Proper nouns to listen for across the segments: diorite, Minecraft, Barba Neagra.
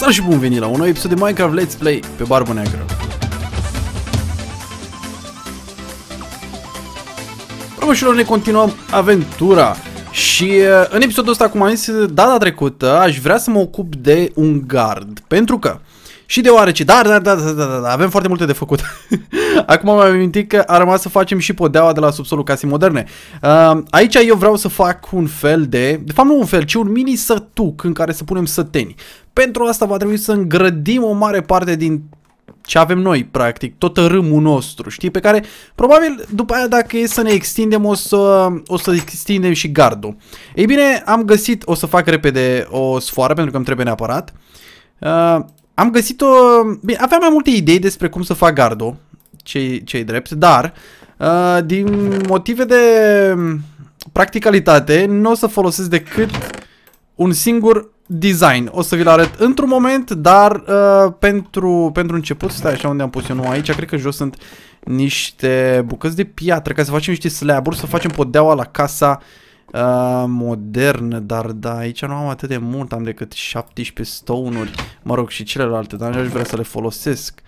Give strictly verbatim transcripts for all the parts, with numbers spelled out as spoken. Salut și bun venit la un nou episod de Minecraft Let's Play pe BarbaNeagra. Rămășilor, ne continuăm aventura. Și în episodul ăsta, cum am zis data trecută, aș vrea să mă ocup de un gard. Pentru că și deoarece, dar, dar, dar, dar, dar, dar avem foarte multe de făcut. Acum am amintit că a rămas să facem și podeaua de la subsolul casei moderne. Aici eu vreau să fac un fel de, de fapt nu un fel, ci un mini sătuc în care să punem săteni. Pentru asta va trebui să îngrădim o mare parte din ce avem noi, practic, tot râmul nostru, știi, pe care probabil după aia, dacă e să ne extindem, o să, o să extindem și gardul. Ei bine, am găsit, o să fac repede o sfoară pentru că îmi trebuie neapărat. Uh, Am găsit o... Bine, aveam mai multe idei despre cum să fac gardul, ce-i ce-i drept, dar uh, din motive de practicalitate nu o să folosesc decât un singur design. O să vi-l arăt într-un moment, dar uh, pentru, pentru început, stai așa unde am pus eu, nu aici, cred că jos sunt niște bucăți de piatră ca să facem niște slaburi, să facem podeaua la casa Uh, modern, dar da, aici nu am atât de mult, am decât șaptesprezece stone-uri, mă rog, și celelalte, dar aș vrea să le folosesc.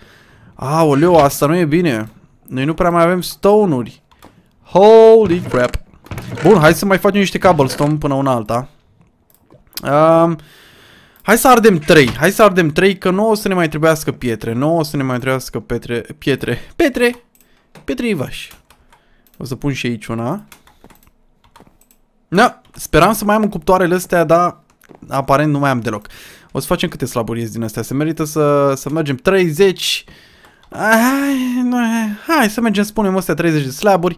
Aoleu, asta nu e bine. Noi nu prea mai avem stone-uri. Holy crap. Bun, hai să mai facem niște cobblestone până una alta. Uh, hai să ardem trei. Hai să ardem trei, că nu o să ne mai trebuiască pietre. Nu o să ne mai trebuiască pietre. Pietre. Pietre. Pietre ivaș. O să pun și aici una. Da, speram să mai am în cuptoarele astea, dar aparent nu mai am deloc. O să facem câte slaburi din astea, se merită să, să mergem treizeci. Hai, hai să mergem, spunem astea treizeci de slaburi.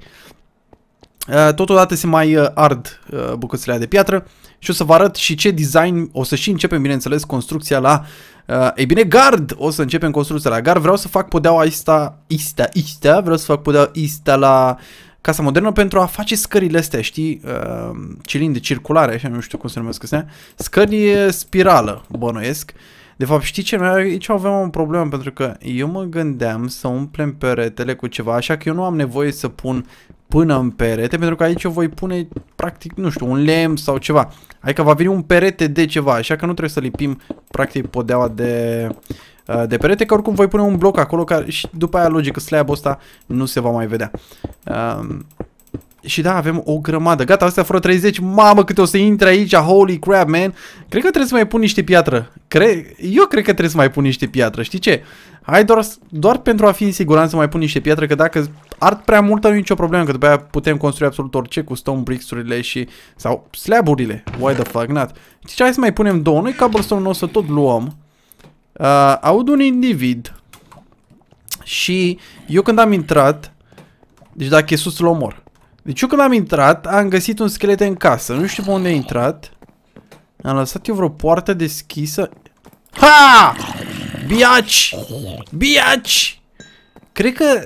Totodată se mai ard bucățile alea de piatră și o să vă arăt și ce design. O să și începem, bineînțeles, construcția la... Ei bine, gard! O să începem construcția la gard. Vreau să fac podeaua asta... Ista, ista, vreau să fac podeaua ista la... casa modernă, pentru a face scările astea, știi, uh, cilindri circulare, așa, nu știu cum se numesc astea, scări spirală, bănuiesc. De fapt, știi ce? Noi aici aveam o problemă, pentru că eu mă gândeam să umplem peretele cu ceva, așa că eu nu am nevoie să pun până în perete, pentru că aici eu voi pune, practic, nu știu, un lemn sau ceva. Adică va veni un perete de ceva, așa că nu trebuie să lipim, practic, podeaua de... de perete, că oricum voi pune un bloc acolo care, și după aia, logic, slab-ul ăsta nu se va mai vedea. Uh, și da, avem o grămadă. Gata, astea fără treizeci. Mamă, câte o să intre aici. Holy crap, man. Cred că trebuie să mai pun niște piatră. Cre Eu cred că trebuie să mai pun niște piatră. Știi ce? Hai doar, doar pentru a fi în siguranță mai pun niște piatră, că dacă ard prea multă nu e nicio problemă, că după aia putem construi absolut orice cu stone bricks-urile și... sau slab-urile. Why the fuck not? Știi ce? Hai să mai punem două. Noi cobblestone-ul o să tot luăm. Uh, aud un individ și eu când am intrat, deci dacă e sus îl omor. Deci eu când am intrat am găsit un schelet în casă, nu știu pe unde a intrat. Am lăsat eu vreo poartă deschisă. Ha! Biaci! Biaci! Cred că,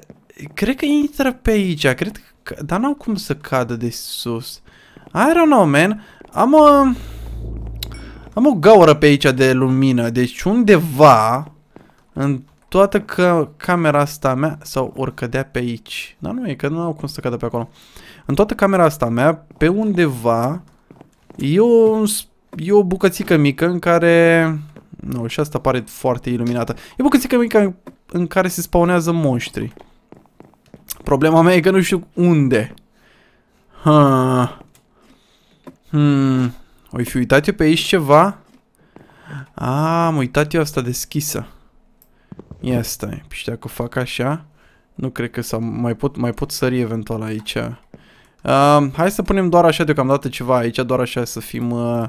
cred că intră pe aici, cred că, dar n-am cum să cadă de sus. I don't know, man. Am o... Am o gaură pe aici de lumină, deci undeva în toată că camera asta mea, sau ori cădea pe aici, dar nu e că nu au cum să cadă pe acolo. În toată camera asta mea, pe undeva, e o, e o bucățică mică în care, nu, și asta pare foarte iluminată, e o bucățică mică în care se spawnează monștri. Problema mea e că nu știu unde. Ha. Hmm... Oi fi uitat eu pe aici ceva? A, am uitat eu asta deschisă. Ia stai, și dacă fac așa, nu cred că s-a mai pot, mai pot sări eventual aici. Uh, hai să punem doar așa deocamdată ceva aici, doar așa să fim uh,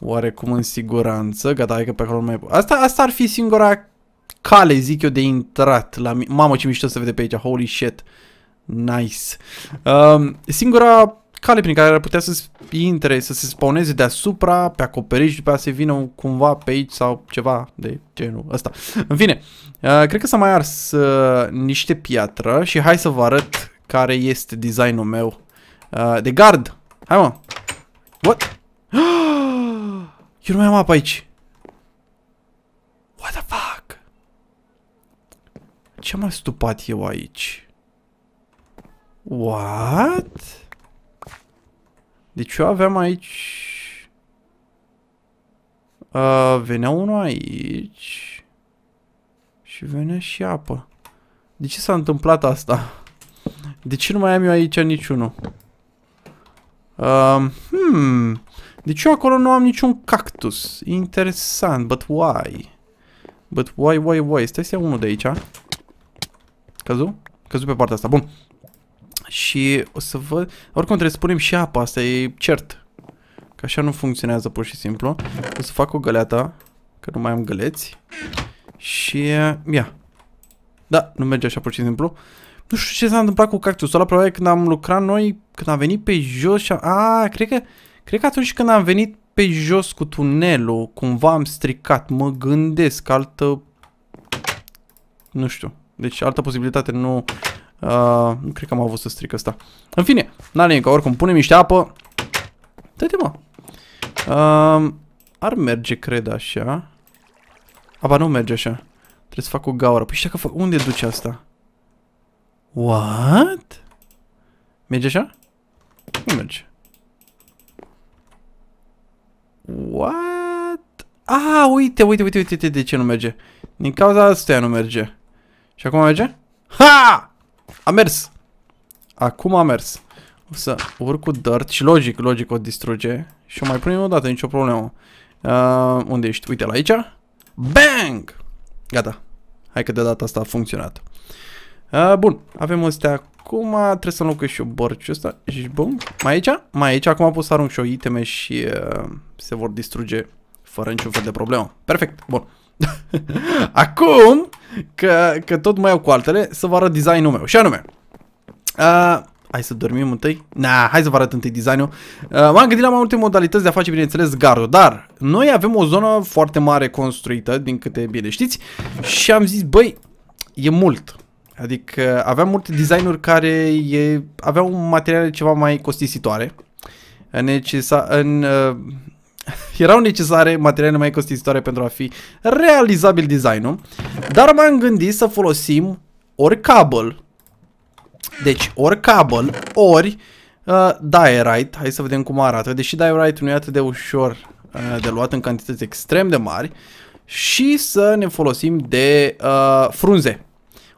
oarecum în siguranță. Gata, hai că pe acolo nu mai pot. Asta, asta ar fi singura cale, zic eu, de intrat la mine. Mamă, ce mișto se vede pe aici, holy shit. Nice. Uh, singura... cale prin care ar putea să intre, să se spawneze deasupra, pe acoperiș, după aceea să vină cumva pe aici sau ceva de genul ăsta. În fine, uh, cred că s-a mai ars uh, niște piatră și hai să vă arăt care este designul meu uh, de gard. Hai mă! What? Eu nu mai am apă aici. What the fuck? Ce am astupat eu aici? What? Deci eu aveam aici... Uh, venea unul aici și venea și apă. De ce s-a întâmplat asta? De ce nu mai am eu aici niciunul? Uh, hmm. Deci eu acolo nu am niciun cactus. Interesant, but why? But why, why, why? Stai să iau unul de aici. Căzu? Căzu pe partea asta, bun. Și o să văd. Oricum trebuie să punem și apa, asta e cert. Că așa nu funcționează pur și simplu. O să fac o găleată, că nu mai am găleți. Și ia. Da, nu merge așa pur și simplu. Nu știu ce s-a întâmplat cu cactusul ăla, probabil când am lucrat noi, când am venit pe jos și am... A, cred că, cred că atunci când am venit pe jos cu tunelul, cumva am stricat, mă gândesc, altă... Nu știu, deci altă posibilitate nu... Uh, nu cred că am avut să stric asta. În fine, n-are nicio, oricum, punem niște apă. Dă-te, mă. Uh, ar merge, cred, așa. Aba, nu merge așa. Trebuie să fac o gaură. Păi știa că fac... Unde duce asta? What? Merge așa? Nu merge. What? Ah, uite, uite, uite, uite de ce nu merge. Din cauza asta nu merge. Și acum merge? Ha! A mers! Acum a mers. O să urc cu dirt și logic, logic o distruge. Și o mai punem o dată, nicio problemă. Uh, unde ești? Uite la aici. Bang! Gata. Hai că de data asta a funcționat. Uh, bun, avem astea acum. Trebuie să înlocuiesc și eu borciul ăsta. Și bum. Mai aici? Mai aici. Acum pot să arunc și o iteme și uh, se vor distruge fără niciun fel de problemă. Perfect. Bun. Acum că, că tot mai iau cu altele, să vă arăt designul meu. Și anume, uh, hai să dormim întâi. Na, hai să vă arăt întâi designul. Uh, M-am gândit la mai multe modalități de a face, bineînțeles, gardul. Dar noi avem o zonă foarte mare construită, din câte bine știți. Și am zis, băi, e mult. Adică aveam multe designuri care e, aveau materiale ceva mai costisitoare. Necesa, în, uh, erau necesare materiale mai costisitoare pentru a fi realizabil designul. Dar m-am gândit să folosim ori cable. Deci ori cable, ori uh, diorite. Hai să vedem cum arată. Deși diorite nu e atât de ușor uh, de luat în cantități extrem de mari. Și să ne folosim de uh, frunze.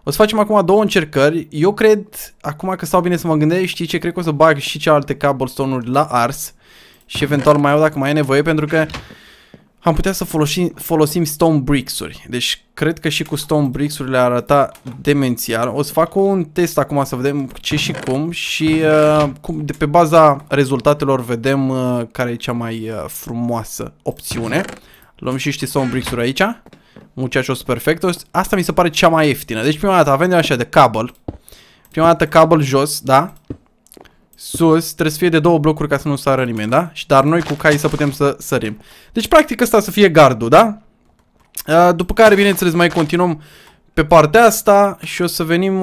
O să facem acum două încercări. Eu cred, acum că stau bine să mă gândesc, știi ce? Cred că o să bag și cealaltă cobblestone-uri la ars. Și eventual mai iau dacă mai e nevoie, pentru că am putea să folosim, folosim stone bricks-uri. Deci cred că și cu stone bricks-urile ar arăta demențial. O să fac un test acum să vedem ce și cum. Și uh, cum, de pe baza rezultatelor vedem uh, care e cea mai uh, frumoasă opțiune. Luăm și niște stone bricks-uri aici. Muchachos perfectos. Asta mi se pare cea mai ieftină. Deci prima dată avem de așa de cable. Prima dată cable jos, da? Sus, trebuie să fie de două blocuri ca să nu sară nimeni, da? Și dar noi cu cai să putem să sărim. Deci practic asta să fie gardul, da? După care, bineînțeles, mai continuăm pe partea asta și o să venim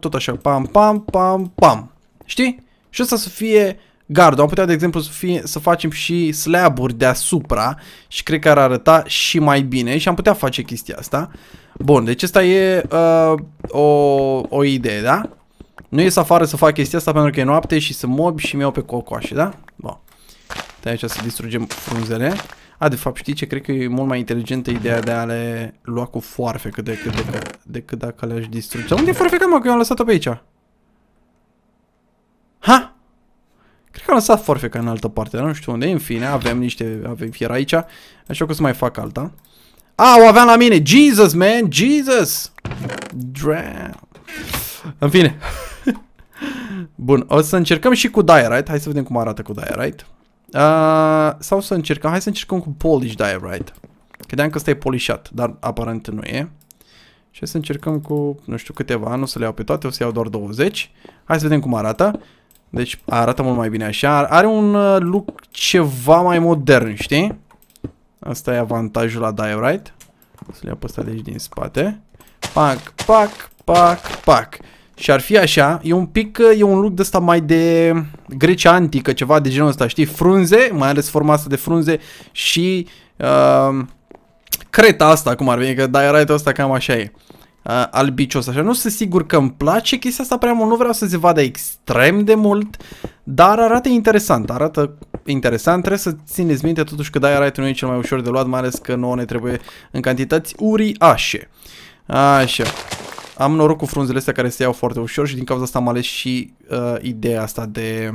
tot așa, pam, pam, pam, pam. Știi? Și asta să fie gardul. Am putea, de exemplu, să, fie, să facem și slaburi deasupra și cred că ar arăta și mai bine și am putea face chestia asta. Bun, deci asta e uh, o, o idee, da? Nu ies afară să fac chestia asta pentru că e noapte și sunt mobi și mi-au pe cocoașe, da? Bun. De aici să distrugem frunzele. A, de fapt, știi ce? Cred că e mult mai inteligentă ideea de a le lua cu foarfe cât de, cât de, cât, decât dacă le-aș distruge. Dar unde e foarfeca, mă? Că eu am lăsat-o pe aici. Ha! Cred că am lăsat forfeca în altă parte, nu știu unde. În fine, avem niște, avem fier aici. Așa că o să mai fac alta. A, o aveam la mine! Jesus, man! Jesus! Dram. În fine. Bun, o să încercăm și cu diorite. Hai să vedem cum arată cu diorite. Uh, sau să încercăm, hai să încercăm cu polish diorite. Credeam că ăsta e polișat, dar aparent nu e. Și să încercăm cu, nu știu, câteva. Nu o să le iau pe toate, o să iau doar douăzeci. Hai să vedem cum arată. Deci arată mult mai bine așa, are un look ceva mai modern, știi? Asta e avantajul la diorite. O să le iau pe ăsta de aici din spate. Pac, pac, pac, pac. Și ar fi așa, e un pic, e un look de ăsta mai de Grecia antică, ceva de genul ăsta, știi? Frunze, mai ales forma asta de frunze și uh, creta asta, cum ar veni, că diorite-ul ăsta cam așa e. Uh, albicios așa, nu sunt sigur că îmi place chestia asta prea mult, nu vreau să se vadă extrem de mult, Dar arată interesant, arată interesant. Trebuie să țineți minte totuși că diorite nu e cel mai ușor de luat, mai ales că nouă ne trebuie în cantități uriașe. Așa. Am noroc cu frunzele astea care se iau foarte ușor și din cauza asta am ales și uh, ideea asta de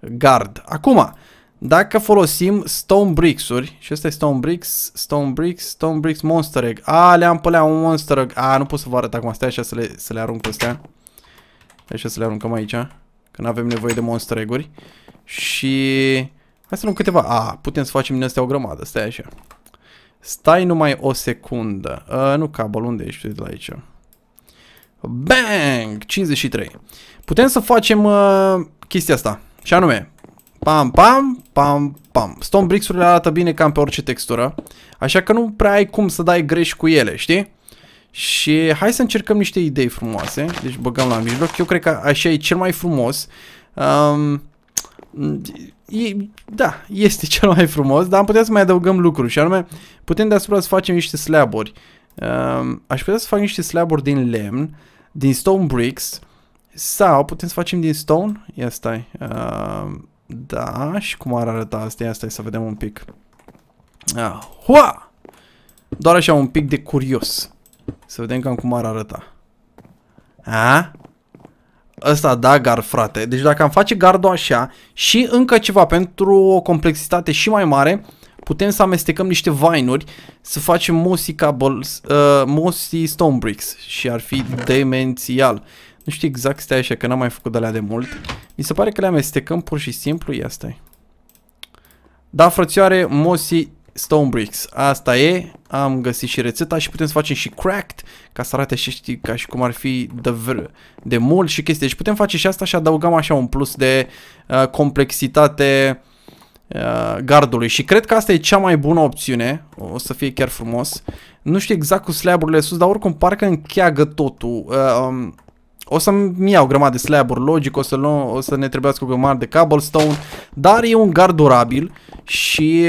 gard. Acum, dacă folosim stone bricks-uri, și asta e stone bricks, stone bricks, stone bricks, monster egg. A, le-am pe alea, un monster egg. A, nu pot să vă arăt acum, stai așa să le, să le arunc astea. Așa să le aruncăm aici, că nu avem nevoie de monster egg-uri. Și hai să luăm câteva. A, putem să facem din astea o grămadă, stai așa. Stai numai o secundă. Uh, nu cabal, unde ești de la aici? Bang! cincizeci și trei. Putem să facem uh, chestia asta. Și anume, pam, pam, pam, pam. Stone bricks-urile arată bine cam pe orice textură. Așa că nu prea ai cum să dai greș cu ele, știi? Și hai să încercăm niște idei frumoase. Deci băgăm la mijloc. Eu cred că așa e cel mai frumos. Um, e, da, este cel mai frumos. Dar am putea să mai adăugăm lucruri. Și anume, putem deasupra să facem niște slaburi. Um, aș putea să fac niște slaburi din lemn, din stone bricks, sau putem să facem din stone. Ia stai. Uh, da, și cum ar arăta asta? Ia stai să vedem un pic. Ah, hua! Doar așa un pic de curios. Să vedem cam cum ar arăta. A? Ăsta da, gard, frate. Deci dacă am face gardul așa și încă ceva pentru o complexitate și mai mare, putem să amestecăm niște vine-uri, să facem mossy cables, uh, mossy stone bricks și ar fi demențial. Nu știu exact, stai așa că n-am mai făcut de alea de mult. Mi se pare că le amestecăm pur și simplu, ia stai. Da, frățioare, mossy stone bricks. Asta e, am găsit și rețeta și putem să facem și cracked, ca să arate și știi, ca și cum ar fi de, de mult și chestii. Deci putem face și asta și adăugăm așa un plus de uh, complexitate gardului și cred că asta e cea mai bună opțiune, o să fie chiar frumos. Nu știu exact cu slab-urile sus, dar oricum parcă încheagă totul. Uh, um, o să-mi iau grămadă de slab-uri, logic, o să, luăm, o să ne trebuiască o grămadă de cobblestone, dar e un gard durabil și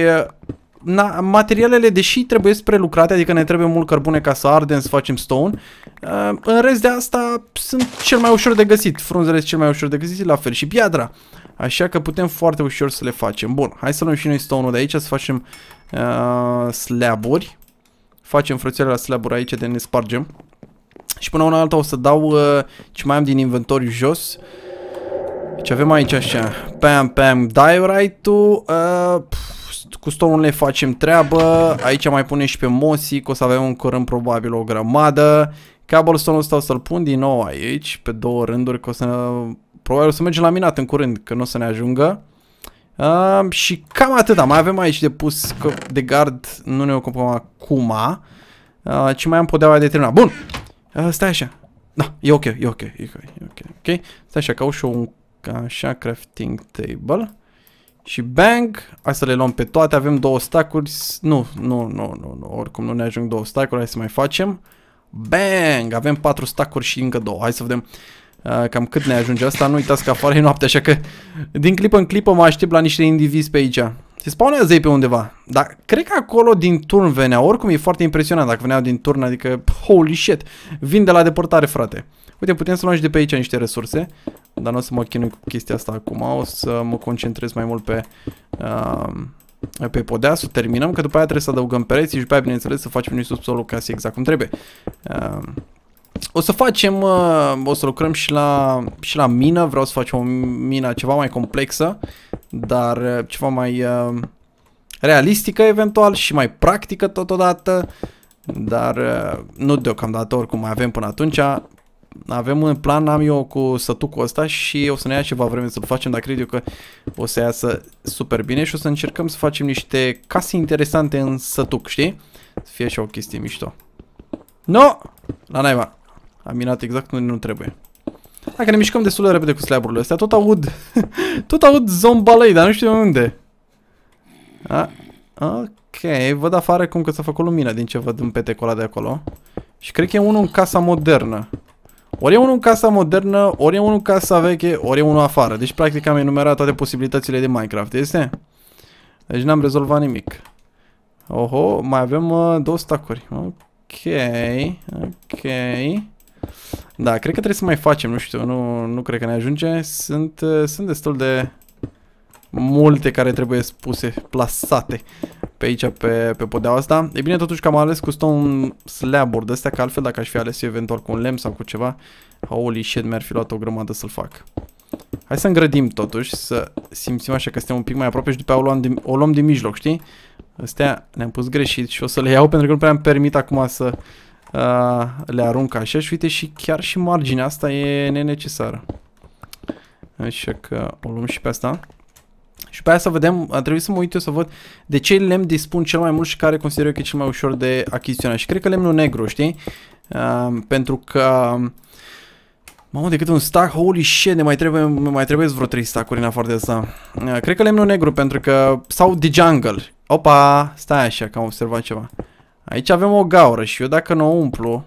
na, materialele, deși trebuie prelucrate, adică ne trebuie mult cărbune ca să ardem, să facem stone, uh, în rest de asta sunt cel mai ușor de găsit, frunzele sunt cel mai ușor de găsit, la fel și piatra. Așa că putem foarte ușor să le facem. Bun, hai să luăm și noi stone-ul de aici, să facem uh, slaburi. Facem frățioare la slaburi aici, de ne spargem. Și până una alta o să dau uh, ce mai am din inventoriu jos. Ce avem aici așa. Pam, pam, diorite-ul. Uh, cu stone-ul le facem treabă. Aici mai punem și pe mossy, că o să avem în curând probabil o grămadă. Cobblestone-ul ăsta o să-l pun din nou aici, pe două rânduri, că o să... Probabil o să mergem la minat în curând, că nu o să ne ajungă. Uh, și cam atâta. Mai avem aici de pus, că de gard nu ne ocupăm acum. Uh, ci mai am podeaua de terminat. Bun! Uh, stai așa. Da, e ok, e ok, e ok, e ok. Okay. Stai așa, caut și un așa, crafting table. Și bang! Hai să le luăm pe toate. Avem două stack-uri. Nu, nu, nu, nu, nu. Oricum nu ne ajung două stack-uri. Hai să mai facem. Bang! Avem patru stack-uri și încă două. Hai să vedem. Cam cât ne ajunge asta, nu uitați că afară e noapte, așa că din clipă în clipă mă aștept la niște indivizi pe aici. Se spawnează ei pe undeva, dar cred că acolo din turn venea, oricum e foarte impresionant dacă veneau din turn, adică holy shit, vin de la depărtare, frate. Uite, putem să luăm și de pe aici niște resurse, dar nu o să mă chinui cu chestia asta acum, o să mă concentrez mai mult pe, uh, pe podea, să terminăm, că după aia trebuie să adăugăm pereții și pe aia, bineînțeles, să facem niște subsolul ca să exact cum trebuie. Uh, O să facem, o să lucrăm și la, și la mină, vreau să facem o mină ceva mai complexă, dar ceva mai realistică eventual și mai practică totodată, dar nu deocamdată, oricum mai avem până atunci. Avem un plan, am eu cu sătucul ăsta și o să ne ia ceva vreme să-l facem, dar cred eu că o să iasă super bine și o să încercăm să facem niște case interesante în sătuc, știi? Să fie așa o chestie mișto. No! La naiba! Am minat exact unde nu trebuie. Dacă ne mișcăm destul de repede cu slab-urile astea, tot aud, tot aud zombalei, dar nu știu unde. A, ok, văd afară cum că s-a făcut lumina din ce văd în petecul ăla de acolo. Și cred că e unul în casa modernă. Ori e unul în casa modernă, ori e unul în casa veche, ori e unul afară. Deci practic am enumerat toate posibilitățile de Minecraft, este? Deci n-am rezolvat nimic. Oho, mai avem uh, două stack-uri. Ok, ok. Da, cred că trebuie să mai facem, nu știu, nu, nu cred că ne ajunge. Sunt, sunt destul de multe care trebuie spuse, plasate pe aici, pe, pe podeaua asta. E bine totuși că am ales cu stone slab-uri de astea, că altfel dacă aș fi ales eu eventual cu un lemn sau cu ceva, holy shit, mi-ar fi luat o grămadă să-l fac. Hai să îngrădim totuși, să simțim așa că suntem un pic mai aproape și după aia o luăm din, o luăm din mijloc, știi? Astea ne-am pus greșit și o să le iau pentru că nu prea îmi permit acum să uh, le arunc așa. Și uite, și chiar și marginea asta e nenecesară. Așa că o luăm și pe asta. Și pe aia să vedem, a trebuit să mă uit eu să văd de ce lemn dispun cel mai mult și care consider eu că e cel mai ușor de achiziționat. Și cred că lemnul negru, știi? Uh, pentru că... Mamă, decât un stack, holy shit, ne mai trebuie, mai trebuie vreo trei stack-uri în afară de asta. Uh, cred că lemnul negru, pentru că... Sau de jungle. Opa, stai așa că am observat ceva. Aici avem o gaură și eu dacă nu o umplu...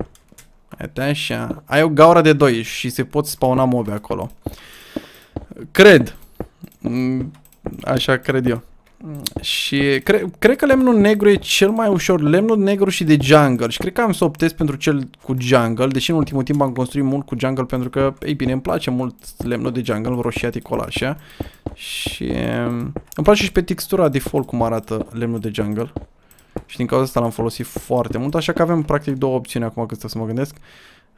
Uite așa... Ai o gaură de doi și se pot spawna mobi acolo. Cred. Mm. Așa cred eu. Și cre cred că lemnul negru e cel mai ușor. Lemnul negru și de jungle. Și cred că am să optez pentru cel cu jungle. Deși în ultimul timp am construit mult cu jungle, pentru că, ei bine, îmi place mult lemnul de jungle, roșiatic ăla așa. Și îmi place și pe textura default cum arată lemnul de jungle. Și din cauza asta l-am folosit foarte mult. Așa că avem practic două opțiuni acum, că stau să mă gândesc.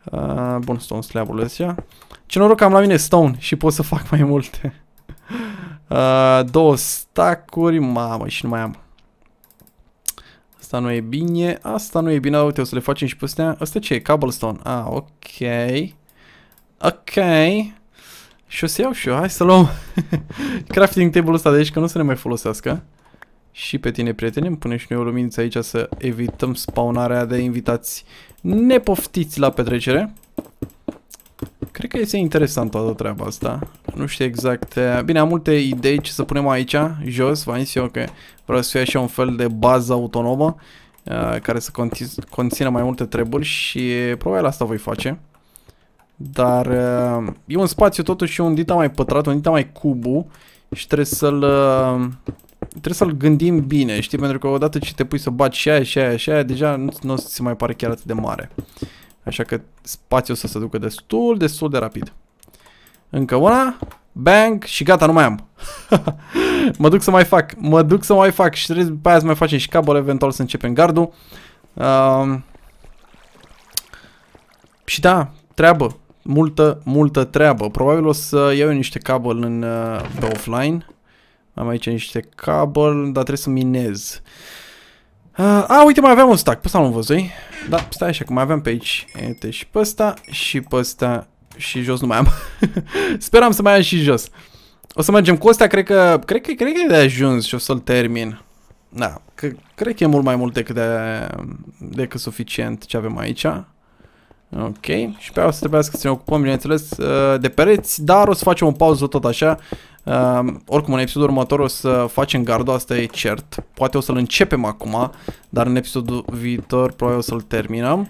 uh, Bun, stone slab-urile astea. Ce noroc am la mine stone și pot să fac mai multe. Uh, două stacuri, mamă, și nu mai am. Asta nu e bine, asta nu e bine, uite, o să le facem și pe astea. Asta ce e? Cobblestone, ah, ok. Ok. Și o să iau și eu, hai să luăm crafting table-ul ăsta de aici, că nu o să ne mai folosească. Și pe tine, prietene, îmi pune și noi o luminiță aici să evităm spawnarea de invitați nepoftiți la petrecere. Cred că este interesant toată treaba asta. Nu știu exact. Bine, am multe idei ce să punem aici, jos. V-am zis eu că vreau să fie așa un fel de bază autonomă uh, care să conțină mai multe treburi și probabil asta voi face. Dar uh, e un spațiu totuși un dita mai pătrat, un dita mai cubu și trebuie să-l uh, trebuie să-l gândim bine, știi? Pentru că odată ce te pui să baci și aia și aia și aia, deja nu, nu se mai pare chiar atât de mare. Așa că spațiul să se ducă destul, destul de rapid. Încă una, bang și gata, nu mai am. Mă duc să mai fac, mă duc să mai fac și trebuie după aia să mai facem și cabăl, eventual să începem gardul. Uh, și da, treabă, multă, multă treabă. Probabil o să iau eu niște cabăl în, pe offline. Am aici niște cabăl, dar trebuie să minez. Uh, a, uite, mai aveam un stack, pe ăsta nu-l văzui. Da, stai așa, că mai aveam pe aici. Uite, și pe ăsta, și pe ăsta, și jos nu mai am. Speram să mai am și jos. O să mergem cu ăsta, cred că, cred că, cred că e de ajuns și o să-l termin. Da, că, cred că e mult mai mult decât, de, decât suficient ce avem aici. Ok, și pe aia o să trebuiască să ne ocupăm, bineînțeles, de pereți, dar o să facem o pauză tot așa. Uh, oricum, în episodul următor o să facem gardul, asta e cert. Poate o să-l începem acum, dar în episodul viitor probabil o să-l terminăm.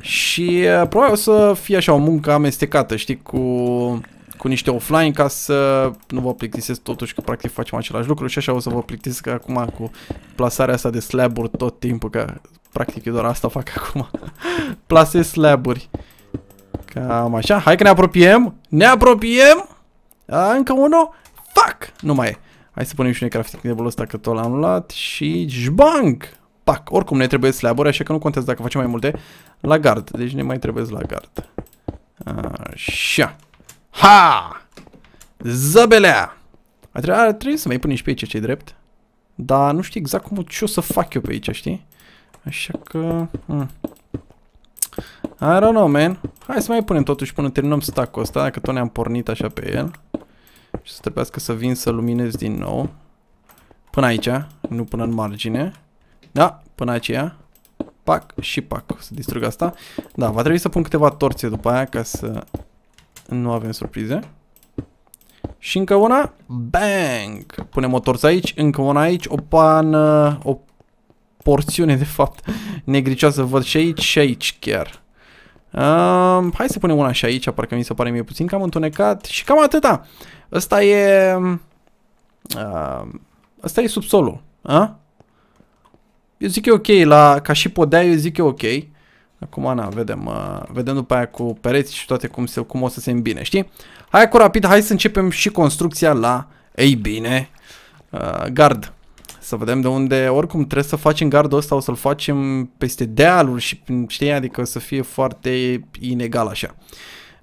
Și uh, probabil o să fie așa o muncă amestecată, știi, cu, cu niște offline, ca să nu vă plictisesc totuși că practic facem același lucru. Și așa o să vă plictisesc acum cu plasarea asta de slab-uri tot timpul, că practic eu doar asta fac acum. Plasez slab-uri. Cam așa, hai că ne apropiem. Ne apropiem. A, încă unul. Fuck! Nu mai e. Hai să punem și noi crafting table-ul ăsta, că tot l-am luat și... Jbang! Pac! Oricum ne trebuie slaburi, așa că nu contează dacă facem mai multe la gard. Deci ne mai trebuie la gard. Așa. Ha! Zăbelea! A tre a, trebuie să mai pun nici pe aici, ce-i drept. Dar nu știu exact cum ce o să fac eu pe aici, știi? Așa că... Hmm. I don't know, man. Hai să mai punem totuși până terminăm stack-ul ăsta, dacă tot ne-am pornit așa pe el. Și să trebuiască să vin să luminez din nou. Până aici, nu până în margine. Da, până aceea. Pac și pac. O să distrug asta. Da, va trebui să pun câteva torțe după aia ca să nu avem surprize. Și încă una. Bang! Punem o torță aici, încă una aici, o pană, o porțiune de fapt negricioasă. Văd și aici și aici chiar. Um, hai să punem una și aici, parcă mi se pare mie puțin cam întunecat. Și cam atâta. Ăsta e... Ăsta uh, e subsolul. A? Eu zic e ok, la, ca și podea eu zic e ok. Acum, na, vedem, uh, vedem după aia cu pereți și toate cum, se, cum o să se îmbine, știi? Hai cu rapid, hai să începem și construcția la Ei bine, uh, gard. Să vedem de unde, oricum trebuie să facem gardul ăsta, o să-l facem peste dealuri și știi, adică să fie foarte inegal așa.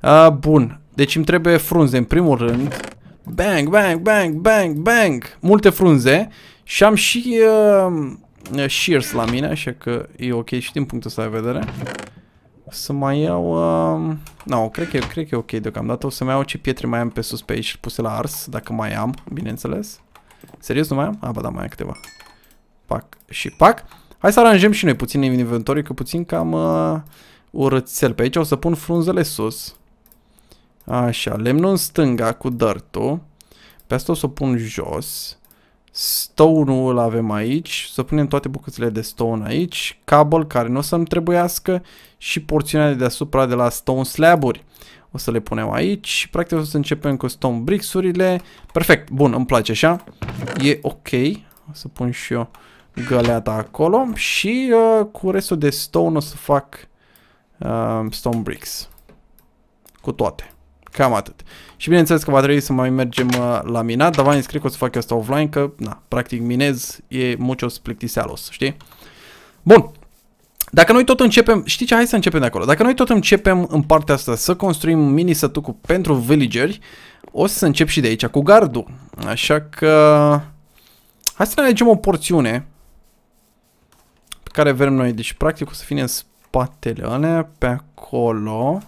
Uh, bun, deci îmi trebuie frunze în primul rând. Bang, bang, bang, bang, bang. Multe frunze și am și uh, shears la mine, așa că e ok și din punctul ăsta de vedere. Să mai iau... Uh... No, cred că, cred că e ok deocamdată. O să mai iau ce pietre mai am pe sus pe aici puse la ars, dacă mai am, bineînțeles. Serios, nu mai am? Ah, ba da, mai am câteva. Pac și pac. Hai să aranjăm și noi puțin în inventoriu, că puțin cam uh, urățel. Pe aici o să pun frunzele sus. Așa, lemnul în stânga cu dirt-ul. Pe asta o să pun jos. Stone-ul îl avem aici. Să punem toate bucățile de stone aici. Cable care nu o să-mi trebuiască. Și porțiunea de deasupra de la stone slab-uri. O să le punem aici. Practic o să începem cu stone bricks-urile. Perfect, bun, îmi place așa. E ok. O să pun și eu găleata acolo. Și uh, cu restul de stone o să fac uh, stone bricks. Cu toate. Cam atât. Și bineînțeles că va trebui să mai mergem uh, la minat, dar v-am zis, cred că o să fac asta offline, că, na, practic minez e muchos plictisealos, știi? Bun. Dacă noi tot începem, știi ce, hai să începem de acolo. Dacă noi tot începem în partea asta să construim mini sătucul pentru villageri, o să încep și de aici cu gardul. Așa că hai să ne alegem o porțiune pe care vrem noi. Deci practic o să fie în spatele alea, pe acolo.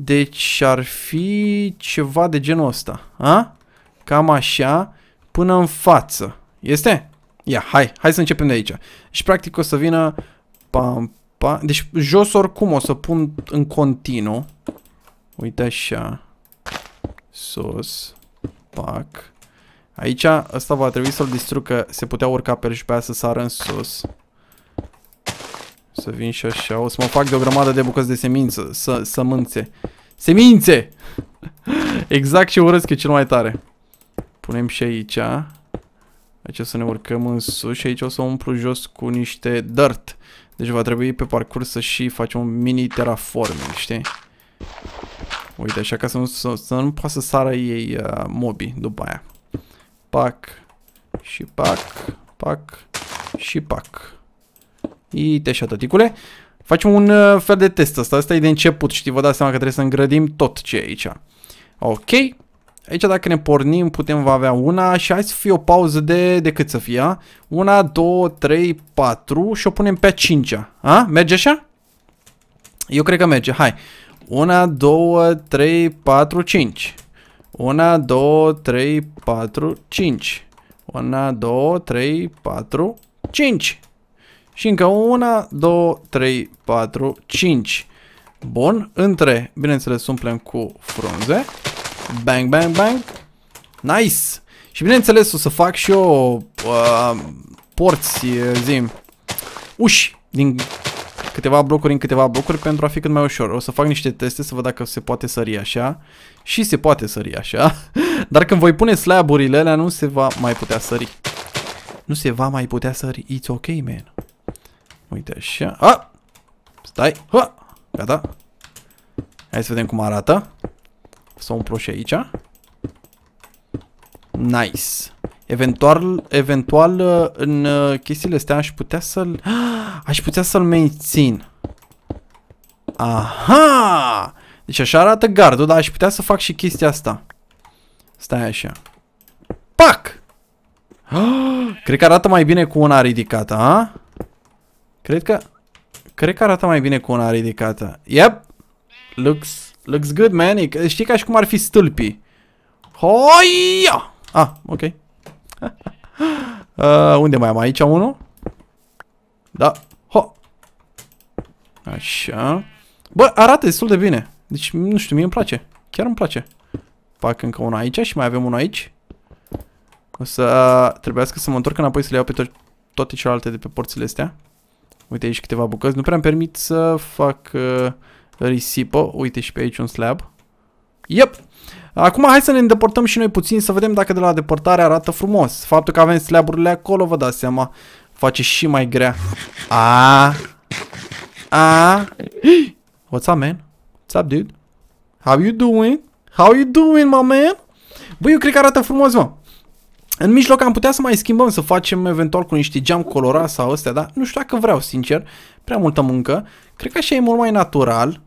Deci ar fi ceva de genul ăsta, a? Cam așa, până în față. Este? Ia, hai, hai să începem de aici. Și practic o să vină pam, pam. Deci jos oricum o să pun în continuu. Uite așa. Sus. Pac. Aici ăsta va trebui să-l distrug, că se putea urca pe el și pe aia să sară în sus. Să vin și așa, o să mă fac de o grămadă de bucăți de semințe, să, sămânțe. Semințe! Exact ce urăsc, e cel mai tare. Punem și aici. Aici o să ne urcăm în sus și aici o să umplu jos cu niște dirt. Deci va trebui pe parcurs să și facem un mini terraforming, știi? Uite, așa ca să nu, să, să nu poată să sară ei uh, mobii după aia. Pac. Și pac. Pac. Și pac. Uite așa, tăticule. Facem un uh, fel de test asta. Asta e de început, știi? Vă dați seama că trebuie să îngrădim tot ce e aici. Ok. Aici dacă ne pornim putem va avea una și hai să fie o pauză de, de cât să fie? Una, două, trei, patru și o punem pe a cincea. A? Merge așa? Eu cred că merge. Hai. Una, două, trei, patru, cinci. Una, două, trei, patru, cinci. Una, două, trei, patru, cinci. Și încă una, două, trei, patru, cinci. Bun, între, bineînțeles, umplem cu frunze. Bang, bang, bang. Nice! Și bineînțeles o să fac și eu uh, porți, zim, uși din câteva blocuri în câteva blocuri pentru a fi cât mai ușor. O să fac niște teste să văd dacă se poate sări așa. Și se poate sări așa. Dar când voi pune slab-urile alea nu se va mai putea sări. Nu se va mai putea sări. It's ok, man. Uite așa. A! Stai. Ha! Gata. Hai să vedem cum arată. Să umplu și aici. Nice. Eventual, eventual în chestiile astea aș putea să-l... Aș putea să-l mențin. Aha! Deci așa arată gardul, dar aș putea să fac și chestia asta. Stai așa. Pac! Cred că arată mai bine cu una ridicată, a? Cred că, cred că arată mai bine cu una ridicată. Yep. Looks, looks good, man. E, știi ca și cum ar fi stâlpii. Hoia! Ah, ok. uh, unde mai am aici unul? Da. Ho. Așa. Bă, arată destul de bine. Deci, nu știu, mie îmi place. Chiar îmi place. Fac încă una aici și mai avem una aici. O să trebuiască să mă întorc înapoi să le iau pe to toate celelalte de pe porțile astea. Uite aici câteva bucăți. Nu prea îmi permit să fac uh, risipă. Uite și pe aici un slab. Yep! Acum hai să ne îndepărtăm și noi puțin să vedem dacă de la depărtare arată frumos. Faptul că avem slaburile acolo, vă dați seama, face și mai grea. A. A. What's up, man? What's up, dude? How you doing? How you doing, my man? Băi, eu cred că arată frumos, mă. În mijloc am putea să mai schimbăm, să facem eventual cu niște geam colorat sau astea, dar nu știu dacă vreau, sincer. Prea multă muncă. Cred că așa e mult mai natural.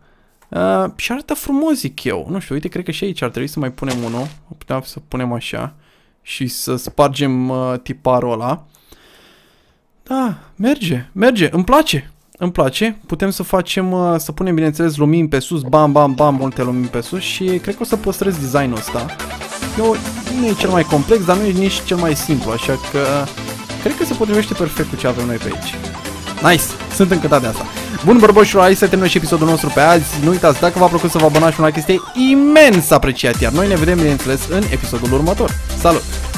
Uh, și arată frumos, zic eu. Nu știu, uite, cred că și aici ar trebui să mai punem unul. Putem să punem așa și să spargem uh, tiparul ăla. Da, merge, merge, îmi place. Îmi place, putem să facem, uh, să punem, bineînțeles, lumini pe sus, bam, bam, bam, multe lumini pe sus și cred că o să păstrez designul ăsta. Eu, nu e cel mai complex, dar nu e nici cel mai simplu, așa că cred că se potrivește perfect cu ce avem noi pe aici. Nice, sunt încântat de asta. Bun, bărboșilor, aici se termină și episodul nostru pe azi. Nu uitați, dacă v-a plăcut, să vă abonați, un like este imens apreciat, iar noi ne vedem, bineînțeles, în episodul următor. Salut!